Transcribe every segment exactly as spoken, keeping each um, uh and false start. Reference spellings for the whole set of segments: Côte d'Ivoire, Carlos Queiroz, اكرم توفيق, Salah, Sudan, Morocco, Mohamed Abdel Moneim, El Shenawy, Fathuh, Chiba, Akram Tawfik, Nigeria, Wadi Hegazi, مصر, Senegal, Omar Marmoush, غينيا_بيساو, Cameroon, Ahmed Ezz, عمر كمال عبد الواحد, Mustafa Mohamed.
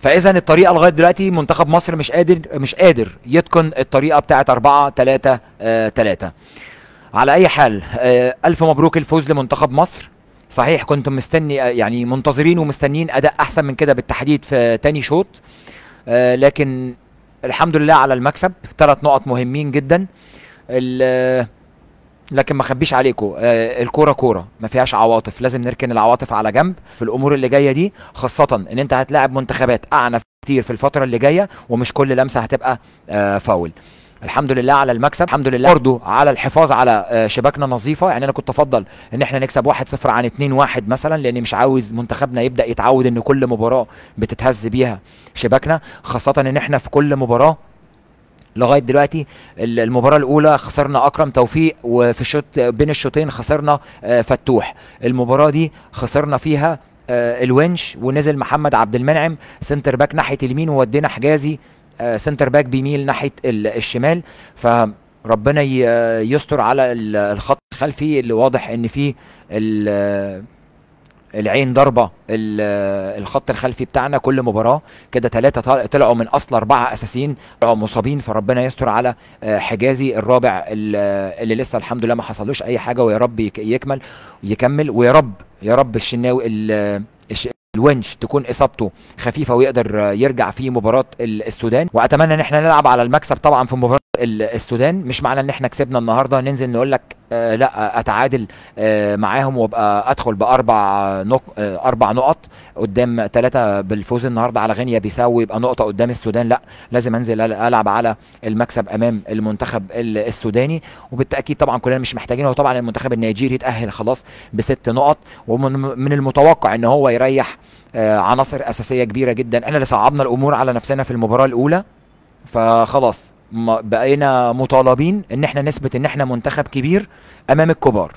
فاذا الطريقه لغايه دلوقتي منتخب مصر مش قادر مش قادر يتقن الطريقه بتاعه أربعة ثلاثة ثلاثة. على اي حال آه الف مبروك الفوز لمنتخب مصر. صحيح كنتم مستني يعني منتظرين ومستنيين اداء احسن من كده بالتحديد في تاني شوط، آه لكن الحمد لله على المكسب. ثلاث نقط مهمين جدا، لكن ما اخبيش عليكم آه الكوره كوره ما فيهاش عواطف، لازم نركن العواطف على جنب في الامور اللي جايه دي، خاصه ان انت هتلاعب منتخبات اعنف كتير في الفتره اللي جايه ومش كل لمسه هتبقى آه فاول. الحمد لله على المكسب، الحمد لله برضه على الحفاظ على شباكنا نظيفه. يعني انا كنت افضل ان احنا نكسب واحد صفر عن اتنين واحد مثلا، لان مش عاوز منتخبنا يبدا يتعود ان كل مباراه بتتهز بيها شباكنا، خاصه ان احنا في كل مباراه لغايه دلوقتي. المباراه الاولى خسرنا اكرم توفيق، وفي الشوط بين الشوطين خسرنا فتوح. المباراه دي خسرنا فيها الونش ونزل محمد عبد المنعم سنتر باك ناحيه اليمين، وودينا حجازي سنتر باك بيميل ناحيه الشمال. فربنا يستر على الخط الخلفي اللي واضح ان فيه العين ضربه الخط الخلفي بتاعنا كل مباراه كده. ثلاثه طلعوا من اصل اربعه اساسيين طلعوا مصابين، فربنا يستر على حجازي الرابع اللي لسه الحمد لله ما حصلوش اي حاجه، ويا رب يكمل يكمل ويا رب يا رب الشناوي الونش تكون اصابته خفيفه ويقدر يرجع في مباراه السودان. واتمنى ان احنا نلعب على المكسب طبعا في مباراه السودان. مش معنى ان احنا كسبنا النهارده ننزل نقول لك آه لا اتعادل آه معاهم وابقى ادخل باربع نق... آه اربع نقط قدام ثلاثه بالفوز النهارده على غينيا بيساو يبقى نقطه قدام السودان. لا، لازم انزل العب على المكسب امام المنتخب السوداني، وبالتاكيد طبعا كلنا مش محتاجين. هو طبعا المنتخب النيجيري اتاهل خلاص بست نقط، ومن المتوقع ان هو يريح آه عناصر اساسيه كبيره جدا. احنا اللي صعبنا الامور على نفسنا في المباراه الاولى، فخلاص بقينا مطالبين ان احنا نثبت ان احنا منتخب كبير امام الكبار.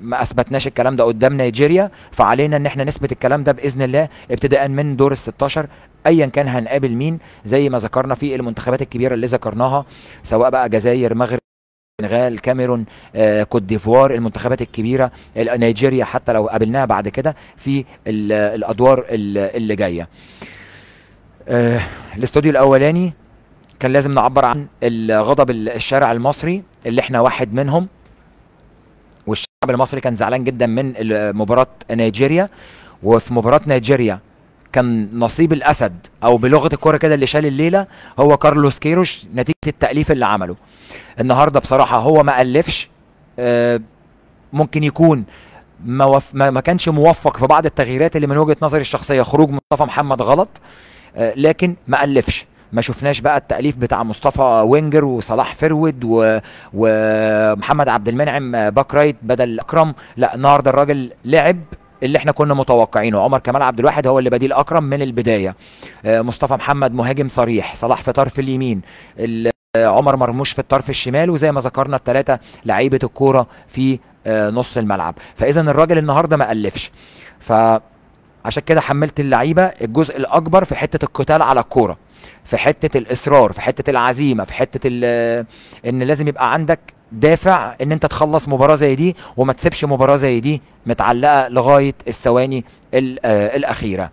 ما اثبتناش الكلام ده قدام نيجيريا، فعلينا ان احنا نثبت الكلام ده باذن الله ابتداء من دور الستاشر ايا كان هنقابل مين، زي ما ذكرنا في المنتخبات الكبيره اللي ذكرناها سواء بقى جزائر، مغرب، سنغال، كاميرون، آه، كوت ديفوار. المنتخبات الكبيره نيجيريا حتى لو قابلناها بعد كده في الادوار اللي جايه. آه، الاستوديو الاولاني كان لازم نعبر عن الغضب الشارع المصري اللي احنا واحد منهم، والشعب المصري كان زعلان جدا من مباراة نيجيريا. وفي مباراة نيجيريا كان نصيب الاسد، او بلغة الكورة كده اللي شال الليلة هو كارلوس كيروش نتيجة التأليف اللي عمله النهاردة. بصراحة هو ما ألفش، ممكن يكون ما, ما كانش موفق في بعض التغييرات اللي من وجهة نظري الشخصية. خروج مصطفى محمد غلط، لكن ما ألفش. ما شفناش بقى التأليف بتاع مصطفى وينجر وصلاح فرود و... ومحمد عبد المنعم باك رايت بدل اكرم. لا، النهارده الراجل لعب اللي احنا كنا متوقعينه. عمر كمال عبد الواحد هو اللي بديل اكرم من البدايه، مصطفى محمد مهاجم صريح، صلاح في طرف اليمين، عمر مرموش في الطرف الشمال، وزي ما ذكرنا الثلاثه لعيبه الكوره في نص الملعب. فاذا الراجل النهارده ما ألفش، فعشان كده حملت اللعيبه الجزء الاكبر في حته القتال على الكوره، في حته الاصرار، في حته العزيمه، في حته ان لازم يبقى عندك دافع ان انت تخلص مباراه زي دي وما تسيبش مباراه زي دي متعلقه لغايه الثواني الاخيره.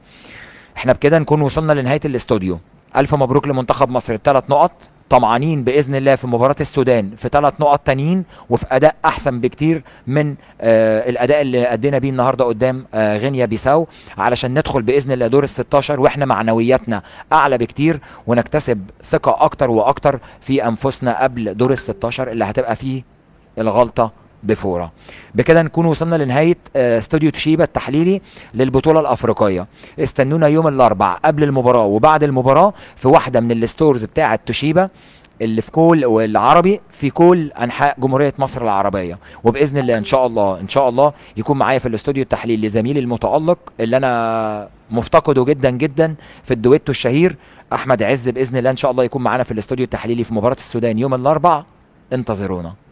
احنا بكده نكون وصلنا لنهايه الاستوديو. الف مبروك لمنتخب مصر الثلاث نقط، طمعانين باذن الله في مباراه السودان في ثلاث نقط تانيين وفي اداء احسن بكتير من آه الاداء اللي ادينا بيه النهارده قدام آه غينيا بيساو، علشان ندخل باذن الله دور الستاشر واحنا معنوياتنا اعلى بكتير، ونكتسب ثقه اكتر واكتر في انفسنا قبل دور الستاشر اللي هتبقى فيه الغلطه بفوره. بكده نكون وصلنا لنهايه استوديو تشيبا التحليلي للبطوله الافريقيه. استنونا يوم الاربع قبل المباراه وبعد المباراه في واحده من الستورز بتاعه تشيبا اللي في كل والعربي في كل انحاء جمهوريه مصر العربيه. وباذن الله ان شاء الله ان شاء الله يكون معايا في الاستوديو التحليلي زميلي المتالق اللي انا مفتقده جدا جدا في الدويتو الشهير احمد عز. باذن الله ان شاء الله يكون معانا في الاستوديو التحليلي في مباراه السودان يوم الاربع. انتظرونا.